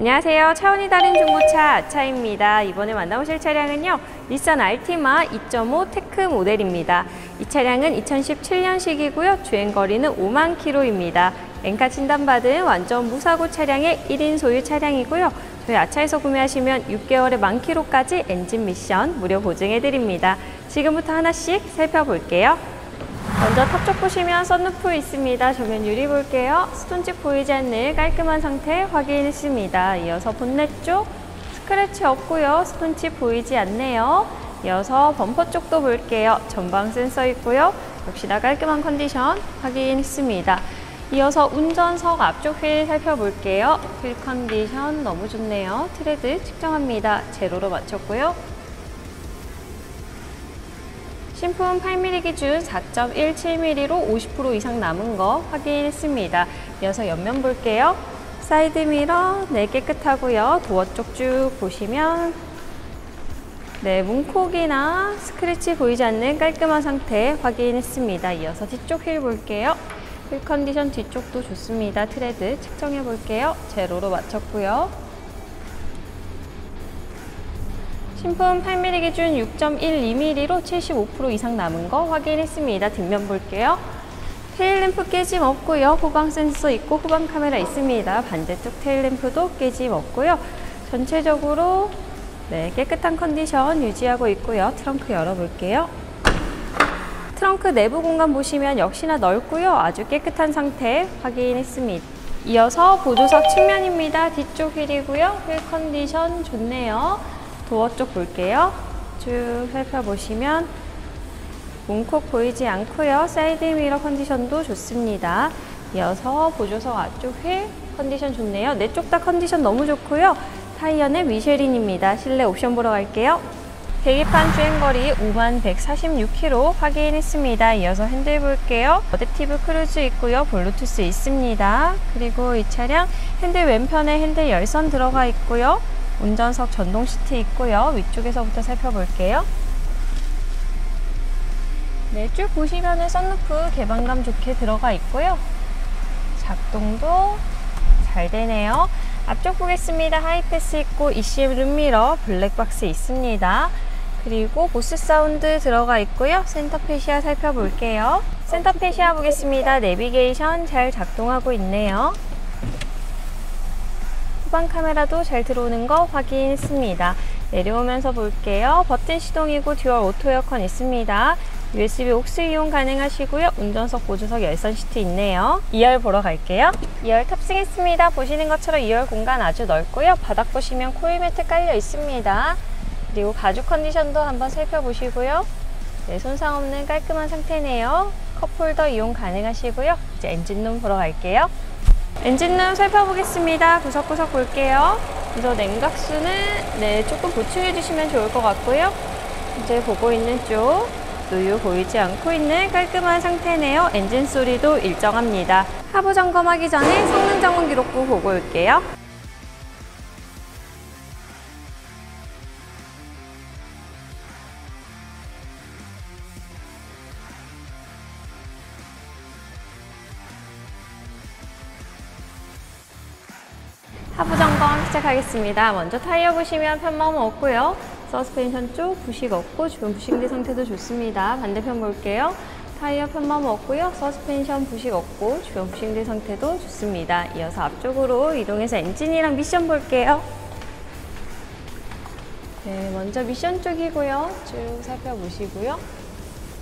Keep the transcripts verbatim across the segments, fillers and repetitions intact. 안녕하세요. 차원이 다른 중고차 아차입니다. 이번에 만나보실 차량은요, 니산 알티마 이 점 오 테크 모델입니다. 이 차량은 이천십칠 년식이고요. 주행거리는 오만 킬로미터입니다. 엔카 진단받은 완전 무사고 차량의 일 인 소유 차량이고요. 저희 아차에서 구매하시면 육 개월에 만 킬로까지 엔진 미션 무료 보증해드립니다. 지금부터 하나씩 살펴볼게요. 먼저 탑쪽 보시면 썬루프 있습니다. 저면 유리 볼게요. 스톤칩 보이지 않는 깔끔한 상태 확인했습니다. 이어서 본넷 쪽 스크래치 없고요. 스톤칩 보이지 않네요. 이어서 범퍼 쪽도 볼게요. 전방 센서 있고요. 역시나 깔끔한 컨디션 확인했습니다. 이어서 운전석 앞쪽 휠 살펴볼게요. 휠 컨디션 너무 좋네요. 트레드 측정합니다. 제로로 맞췄고요. 신품 팔 밀리미터 기준 사 점 일칠 밀리미터로 오십 퍼센트 이상 남은 거 확인했습니다. 이어서 옆면 볼게요. 사이드 미러 네 깨끗하고요. 도어 쪽 쭉 보시면 네 문콕이나 스크래치 보이지 않는 깔끔한 상태 확인했습니다. 이어서 뒤쪽 휠 볼게요. 휠 컨디션 뒤쪽도 좋습니다. 트레드 측정해 볼게요. 제로로 맞췄고요. 신품 팔 밀리미터 기준 육 점 일이 밀리미터로 칠십오 퍼센트 이상 남은 거 확인했습니다. 뒷면 볼게요. 테일램프 깨짐 없고요. 후방 센서 있고 후방 카메라 있습니다. 반대쪽 테일램프도 깨짐 없고요. 전체적으로 네, 깨끗한 컨디션 유지하고 있고요. 트렁크 열어볼게요. 트렁크 내부 공간 보시면 역시나 넓고요. 아주 깨끗한 상태 확인했습니다. 이어서 보조석 측면입니다. 뒤쪽 휠이고요. 휠 컨디션 좋네요. 도어 쪽 볼게요. 쭉 살펴보시면 문콕 보이지 않고요. 사이드 미러 컨디션도 좋습니다. 이어서 보조석 앞쪽 휠 컨디션 좋네요. 네 쪽 다 컨디션 너무 좋고요. 타이어는 미쉐린입니다. 실내 옵션 보러 갈게요. 계기판 주행거리 오만 백사십육 킬로미터 확인했습니다. 이어서 핸들 볼게요. 어댑티브 크루즈 있고요. 블루투스 있습니다. 그리고 이 차량 핸들 왼편에 핸들 열선 들어가 있고요. 운전석 전동 시트 있고요. 위쪽에서부터 살펴볼게요. 네, 쭉 보시면은 썬루프 개방감 좋게 들어가 있고요. 작동도 잘 되네요. 앞쪽 보겠습니다. 하이패스 있고 이씨엠 룸미러 블랙박스 있습니다. 그리고 보스 사운드 들어가 있고요. 센터페시아 살펴볼게요. 센터페시아 보겠습니다. 내비게이션 잘 작동하고 있네요. 후방 카메라도 잘 들어오는 거 확인했습니다. 내려오면서 볼게요. 버튼 시동이고 듀얼 오토 에어컨 있습니다. 유에스비 옥스 이용 가능하시고요. 운전석, 보조석, 열선 시트 있네요. 이 열 보러 갈게요. 이 열 탑승했습니다. 보시는 것처럼 이 열 공간 아주 넓고요. 바닥 보시면 코일 매트 깔려 있습니다. 그리고 가죽 컨디션도 한번 살펴보시고요. 네, 손상 없는 깔끔한 상태네요. 컵홀더 이용 가능하시고요. 이제 엔진룸 보러 갈게요. 엔진룸 살펴보겠습니다. 구석구석 볼게요. 그래서 냉각수는 네, 조금 보충해주시면 좋을 것 같고요. 이제 보고 있는 쪽, 누유 보이지 않고 있는 깔끔한 상태네요. 엔진 소리도 일정합니다. 하부 점검하기 전에 성능 점검 기록부 보고 올게요. 하부 점검 시작하겠습니다. 먼저 타이어 보시면 편마모 없고요. 서스펜션 쪽 부식 없고 주변 부식리 상태도 좋습니다. 반대편 볼게요. 타이어 편마모 없고요. 서스펜션 부식 없고 주변 부식리 상태도 좋습니다. 이어서 앞쪽으로 이동해서 엔진이랑 미션 볼게요. 네, 먼저 미션 쪽이고요. 쭉 살펴보시고요.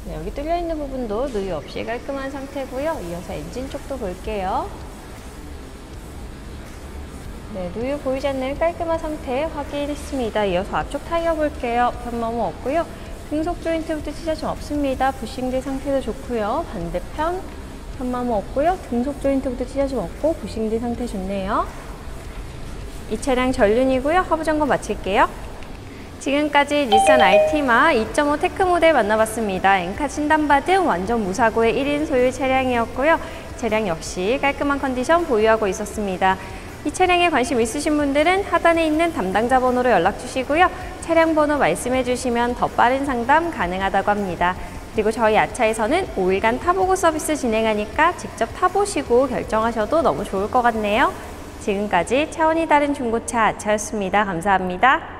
네, 여기 뚫려있는 부분도 누유 없이 깔끔한 상태고요. 이어서 엔진 쪽도 볼게요. 네, 누유 보이지 않는 깔끔한 상태 확인했습니다. 이어서 앞쪽 타이어 볼게요. 편마모 없고요. 등속 조인트부터 찢어짐 없습니다. 부싱대 상태도 좋고요. 반대편 편마모 없고요. 등속 조인트부터 찢어짐 없고 부싱대 상태 좋네요. 이 차량 전륜이고요. 하부 점검 마칠게요. 지금까지 니산 알티마 이 점 오 테크 모델 만나봤습니다. 엔카 진단받은 완전 무사고의 일 인 소유 차량이었고요. 차량 역시 깔끔한 컨디션 보유하고 있었습니다. 이 차량에 관심 있으신 분들은 하단에 있는 담당자 번호로 연락 주시고요. 차량 번호 말씀해 주시면 더 빠른 상담 가능하다고 합니다. 그리고 저희 아차에서는 오 일간 타보고 서비스 진행하니까 직접 타보시고 결정하셔도 너무 좋을 것 같네요. 지금까지 차원이 다른 중고차 아차였습니다. 감사합니다.